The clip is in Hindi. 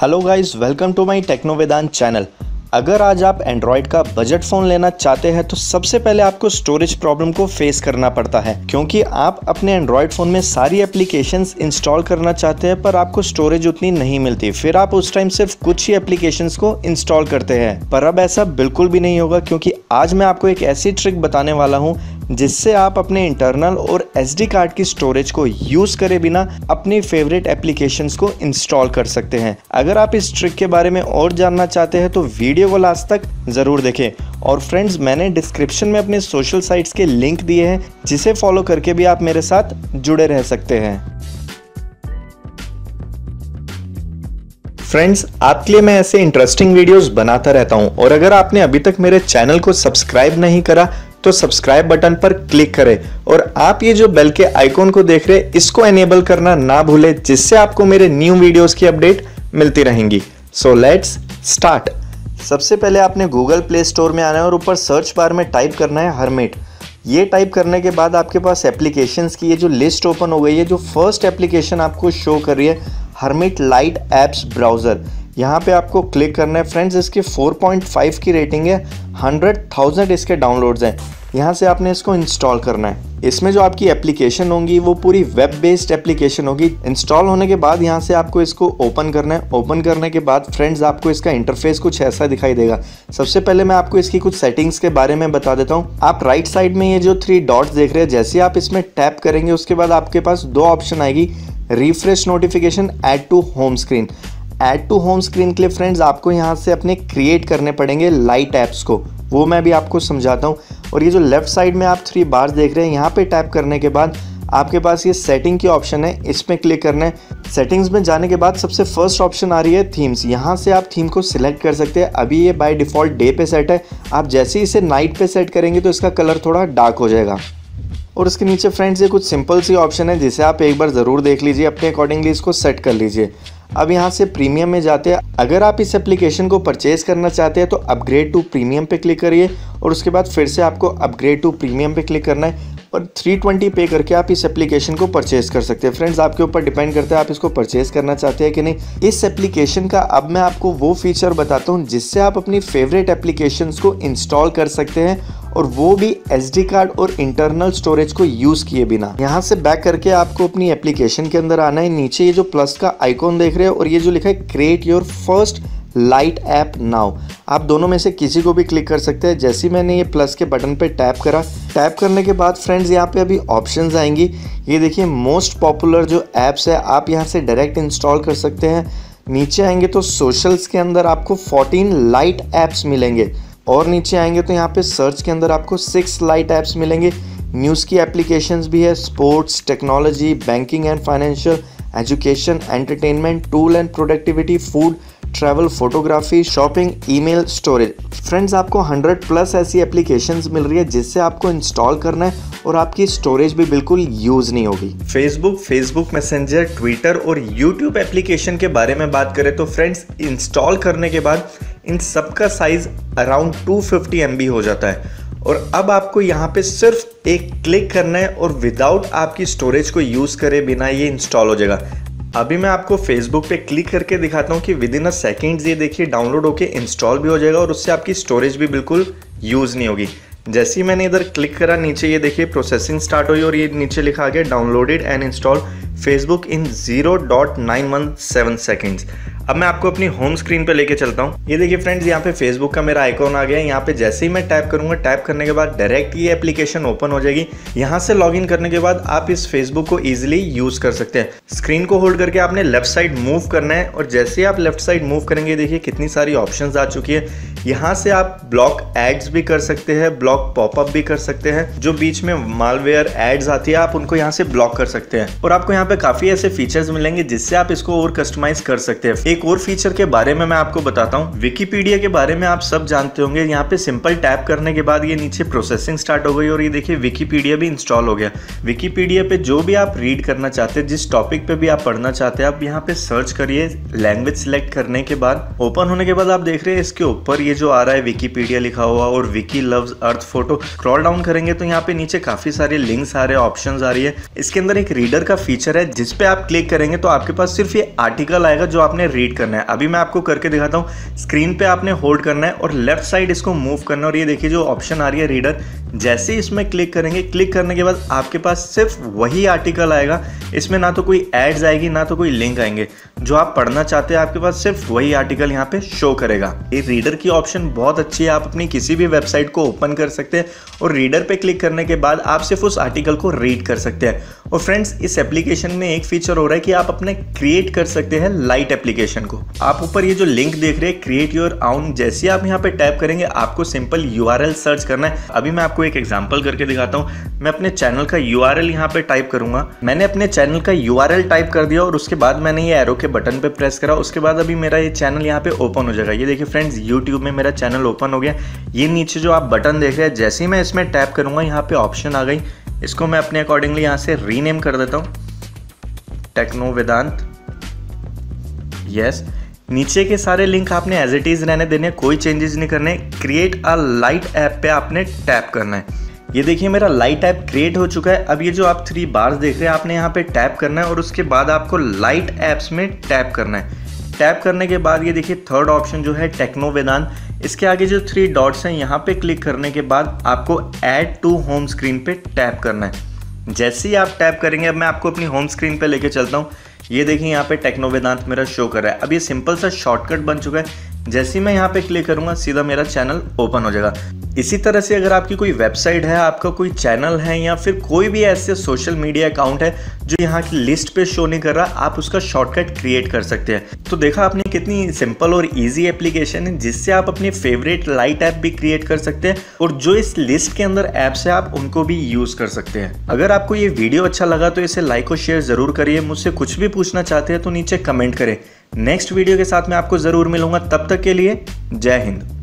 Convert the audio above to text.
Hello guys, welcome to my techno Vedant channel. अगर आज आप एंड्रॉयड का बजट फ़ोन लेना चाहते हैं तो सबसे पहले आपको स्टोरेज प्रॉब्लम को फेस करना पड़ता है, क्योंकि आप अपने एंड्रॉयड फ़ोन में सारी एप्लीकेशंस इंस्टॉल करना चाहते हैं पर आपको स्टोरेज उतनी नहीं मिलती। फिर आप उस टाइम सिर्फ कुछ ही एप्लीकेशंस को इंस्टॉल करते हैं, पर अब ऐसा बिल्कुल भी नहीं होगा, क्योंकि आज मैं आपको एक ऐसी ट्रिक बताने वाला हूँ जिससे आप अपने इंटरनल और SD कार्ड की स्टोरेज को यूज़ करे बिना अपनी फेवरेट एप्लीकेशंस को इंस्टॉल कर सकते हैं। अगर आप इस ट्रिक के बारे में और जानना चाहते हैं तो वीडियो को लास्ट तक ज़रूर देखें। और फ्रेंड्स, मैंने डिस्क्रिप्शन में अपने सोशल साइट्स के लिंक दिए हैं, जिसे फॉलो करके भी आप मेरे साथ जुड़े रह सकते हैं। फ्रेंड्स, आपके लिए मैं ऐसे इंटरेस्टिंग वीडियोज़ बनाता रहता हूँ, और अगर आपने अभी तक मेरे चैनल को सब्सक्राइब नहीं करा तो सब्सक्राइब बटन पर क्लिक करें, और आप ये जो बेल के आइकॉन को देख रहे हैं इसको एनेबल करना ना भूलें, जिससे आपको मेरे न्यू वीडियोस की अपडेट मिलती रहेंगी। So let's start. सबसे पहले आपने गूगल प्ले स्टोर में आना है और ऊपर सर्च बार में टाइप करना है हर्मिट। ये टाइप करने के बाद आपके पास एप्लीकेशंस की ये जो लिस्ट ओपन हो गई है। जो फर्स्ट एप्लीकेशन आपको शो कर रही है, हर्मिट लाइट एप्स ब्राउज़र, यहाँ पे आपको क्लिक करना है। फ्रेंड्स, इसकी 4.5 की रेटिंग है, 100,000 इसके डाउनलोड्स हैं। यहाँ से आपने इसको इंस्टॉल करना है। इसमें जो आपकी एप्लीकेशन होंगी वो पूरी वेब बेस्ड एप्लीकेशन होगी। इंस्टॉल होने के बाद यहाँ से आपको इसको ओपन करना है। ओपन करने के बाद फ्रेंड्स आपको इसका इंटरफेस कुछ ऐसा दिखाई देगा। सबसे पहले मैं आपको इसकी कुछ सेटिंग्स के बारे में बता देता हूँ। आप राइट साइड में ये जो 3 डॉट्स देख रहे हैं, जैसे आप इसमें टैप करेंगे उसके बाद आपके पास 2 ऑप्शन आएगी, refresh notification, add to home screen. Add to home screen के लिए फ्रेंड्स आपको यहाँ से अपने क्रिएट करने पड़ेंगे लाइट ऐप्स को, वो मैं भी आपको समझाता हूँ। और ये जो लेफ़्ट साइड में आप 3 बार्स देख रहे हैं, यहाँ पे टैप करने के बाद आपके पास ये सेटिंग की ऑप्शन है, इसमें क्लिक करना है। सेटिंग्स में जाने के बाद सबसे फर्स्ट ऑप्शन आ रही है थीम्स। यहाँ से आप थीम को सिलेक्ट कर सकते हैं। अभी ये बाय डिफ़ॉल्ट डे पे सेट है, आप जैसे ही इसे नाइट पे सेट करेंगे तो इसका कलर थोड़ा डार्क हो जाएगा। और उसके नीचे फ्रेंड्स ये कुछ सिंपल सी ऑप्शन है, जिसे आप एक बार ज़रूर देख लीजिए, अपने अकॉर्डिंगली इसको सेट कर लीजिए। अब यहाँ से प्रीमियम में जाते हैं। अगर आप इस एप्लीकेशन को परचेज़ करना चाहते हैं तो अपग्रेड टू प्रीमियम पे क्लिक करिए, और उसके बाद फिर से आपको अपग्रेड टू प्रीमियम पे क्लिक करना है। और 320 पे करके आप इस एप्लीकेशन को परचेज़ कर सकते हैं। फ्रेंड्स, आपके ऊपर डिपेंड करता है आप इसको परचेज़ करना चाहते हैं कि नहीं। इस एप्लीकेशन का अब मैं आपको वो फीचर बताता हूँ जिससे आप अपनी फेवरेट एप्लीकेशंस को इंस्टॉल कर सकते हैं, और वो भी SD कार्ड और इंटरनल स्टोरेज को यूज़ किए बिना। यहाँ से बैक करके आपको अपनी एप्लीकेशन के अंदर आना है। नीचे ये जो प्लस का आइकॉन देख रहे हो, और ये जो लिखा है create your first light app now, आप दोनों में से किसी को भी क्लिक कर सकते हैं। जैसे ही मैंने ये प्लस के बटन पे टैप करा, टैप करने के बाद फ्रेंड्स यहाँ पे अभी ऑप्शंस आएंगी। ये देखिए मोस्ट पॉपुलर जो ऐप्स है, आप यहाँ से डायरेक्ट इंस्टॉल कर सकते हैं। नीचे आएंगे तो सोशल्स के अंदर आपको 14 लाइट ऐप्स मिलेंगे, और नीचे आएंगे तो यहाँ पे सर्च के अंदर आपको 6 लाइट ऐप्स मिलेंगे। न्यूज़ की एप्लीकेशंस भी है, sports, technology, banking and financial, education, entertainment, tool and productivity, food, travel, photography, shopping, email, storage. Friends, आपको 100+ ऐसी एप्लीकेशंस मिल रही है जिससे आपको इंस्टॉल करना है, और आपकी स्टोरेज भी बिल्कुल यूज़ नहीं होगी। फेसबुक मैसेंजर, ट्विटर और यूट्यूब एप्लीकेशन के बारे में बात करें तो फ्रेंड्स इंस्टॉल करने के बाद इन सब का साइज़ अराउंड 250 MB हो जाता है। और अब आपको यहाँ पे सिर्फ एक क्लिक करना है, और विदाउट आपकी स्टोरेज को यूज़ करे बिना ये इंस्टॉल हो जाएगा। अभी मैं आपको फेसबुक पे क्लिक करके दिखाता हूँ कि विदिन अ सेकेंड्स ये देखिए डाउनलोड होके इंस्टॉल भी हो जाएगा, और उससे आपकी स्टोरेज भी बिल्कुल यूज़ नहीं होगी। जैसे ही मैंने इधर क्लिक करा, नीचे ये देखिए प्रोसेसिंग स्टार्ट हुई, और ये नीचे लिखा आ गया downloaded and install Facebook in 0.917 seconds. अब मैं आपको अपनी होम स्क्रीन पे लेके चलता हूँ। ये देखिए फ्रेंड्स, यहाँ पे फेसबुक का मेरा आइकॉन आ गया है। यहाँ पे जैसे ही मैं टैप करूँगा, टैप करने के बाद डायरेक्ट ये एप्लीकेशन ओपन हो जाएगी। यहाँ से लॉगिन करने के बाद आप इस फेसबुक को ईजिली यूज़ कर सकते हैं। स्क्रीन को होल्ड करके आपने लेफ्ट साइड मूव करना है, और जैसे ही आप लेफ्ट साइड मूव करेंगे देखिए कितनी सारी ऑप्शन आ चुकी है। यहाँ से आप ब्लॉक एड्स भी कर सकते हैं, ब्लॉक पॉपअप भी कर सकते हैं। जो बीच में मालवेयर एड्स आती है आप उनको यहाँ से ब्लॉक कर सकते हैं, और आपको यहाँ पे काफ़ी ऐसे फीचर्स मिलेंगे जिससे आप इसको और कस्टमाइज कर सकते हैं। एक और फीचर के बारे में मैं आपको बताता हूँ। विकिपीडिया के बारे में आप सब जानते होंगे। यहाँ पे सिंपल टैप करने के बाद ये नीचे प्रोसेसिंग स्टार्ट हो गई, और ये देखिए विकिपीडिया भी इंस्टॉल हो गया। विकिपीडिया पे जो भी आप रीड करना चाहते हैं, जिस टॉपिक पे भी आप पढ़ना चाहते हैं, आप यहाँ पे सर्च करिए। लैंग्वेज सिलेक्ट करने के बाद ओपन होने के बाद आप देख रहे हैं इसके ऊपर ये जो आ रहा है विकिपीडिया लिखा हुआ, और Vicky loves earth photo. Scroll down करेंगे तो यहाँ पे नीचे काफ़ी सारे लिंक्स आ रहे हैं, ऑप्शन आ रही है। इसके अंदर एक रीडर का फीचर है जिस पे आप क्लिक करेंगे तो आपके पास सिर्फ ये आर्टिकल आएगा जो आपने रीड करना है। अभी मैं आपको करके दिखाता हूँ। स्क्रीन पे आपने होल्ड करना है और लेफ्ट साइड इसको मूव करना है और ये देखिए जो ऑप्शन आ रही है रीडर, जैसे ही इसमें क्लिक करेंगे, क्लिक करने के बाद आपके पास सिर्फ वही आर्टिकल आएगा। इसमें ना तो कोई एड्स आएगी ना तो कोई लिंक आएंगे। जो आप पढ़ना चाहते हैं आपके पास सिर्फ वही आर्टिकल यहाँ पे शो करेगा। ये रीडर की ऑप्शन बहुत अच्छी है, आप अपनी किसी भी वेबसाइट को ओपन कर सकते हैं और रीडर पे क्लिक करने के बाद आप सिर्फ उस आर्टिकल को रीड कर सकते हैं। और फ्रेंड्स, इस एप्लीकेशन में एक फीचर हो रहा है कि आप अपने क्रिएट कर सकते हैं लाइट एप्लीकेशन को। आप ऊपर ये जो लिंक देख रहे हैं क्रिएट योर ओन, जैसे आप यहाँ पे टाइप करेंगे आपको सिंपल URL सर्च करना है। अभी मैं आपको एक एग्जाम्पल करके दिखाता हूँ। मैं अपने चैनल का URL यहाँ पे टाइप करूंगा। मैंने अपने चैनल का URL टाइप कर दिया और उसके बाद मैंने ये एरो के बटन पे प्रेस करा। उसके बाद अभी मेरा ये चैनल यहाँ पे ओपन हो जाएगा। ये देखिए फ्रेंड्स, यूट्यूब में मेरा चैनल ओपन हो गया। ये नीचे जो आप बटन देख रहे हैं, जैसे ही मैं इसमें टैप करूंगा यहाँ पे ऑप्शन आ गई। इसको मैं अपने अकॉर्डिंगली यहाँ से रीनेम कर देता हूँ, टेक्नो वेदांत। यस, नीचे के सारे लिंक आपने एज इट इज़ रहने देने, कोई चेंजेस नहीं करने। क्रिएट अ लाइट ऐप पे आपने टैप करना है। ये देखिए मेरा लाइट ऐप क्रिएट हो चुका है। अब ये जो आप 3 बार्स देख रहे हैं आपने यहाँ पे टैप करना है और उसके बाद आपको लाइट ऐप्स में टैप करना है। टैप करने के बाद ये देखिए थर्ड ऑप्शन जो है टेक्नो वेदांत, इसके आगे जो 3 डॉट्स हैं यहाँ पे क्लिक करने के बाद आपको ऐड टू होम स्क्रीन पे टैप करना है। जैसे ही आप टैप करेंगे, अब मैं आपको अपनी होम स्क्रीन पे लेके चलता हूँ। ये देखिए यहाँ पे टेक्नो वेदांत मेरा शो कर रहा है। अब ये सिंपल सा शॉर्टकट बन चुका है। जैसे ही मैं यहाँ पे क्लिक करूँगा सीधा मेरा चैनल ओपन हो जाएगा। इसी तरह से अगर आपकी कोई वेबसाइट है, आपका कोई चैनल है या फिर कोई भी ऐसे सोशल मीडिया अकाउंट है जो यहाँ की लिस्ट पे शो नहीं कर रहा, आप उसका शॉर्टकट क्रिएट कर सकते हैं। तो देखा आपने कितनी सिंपल और इजी एप्लीकेशन है जिससे आप अपने फेवरेट लाइट ऐप भी क्रिएट कर सकते हैं और जो इस लिस्ट के अंदर ऐप्स है आप उनको भी यूज़ कर सकते हैं। अगर आपको ये वीडियो अच्छा लगा तो इसे लाइक और शेयर ज़रूर करिए। मुझसे कुछ भी पूछना चाहते हैं तो नीचे कमेंट करें। नेक्स्ट वीडियो के साथ मैं आपको ज़रूर मिलूंगा। तब तक के लिए जय हिंद।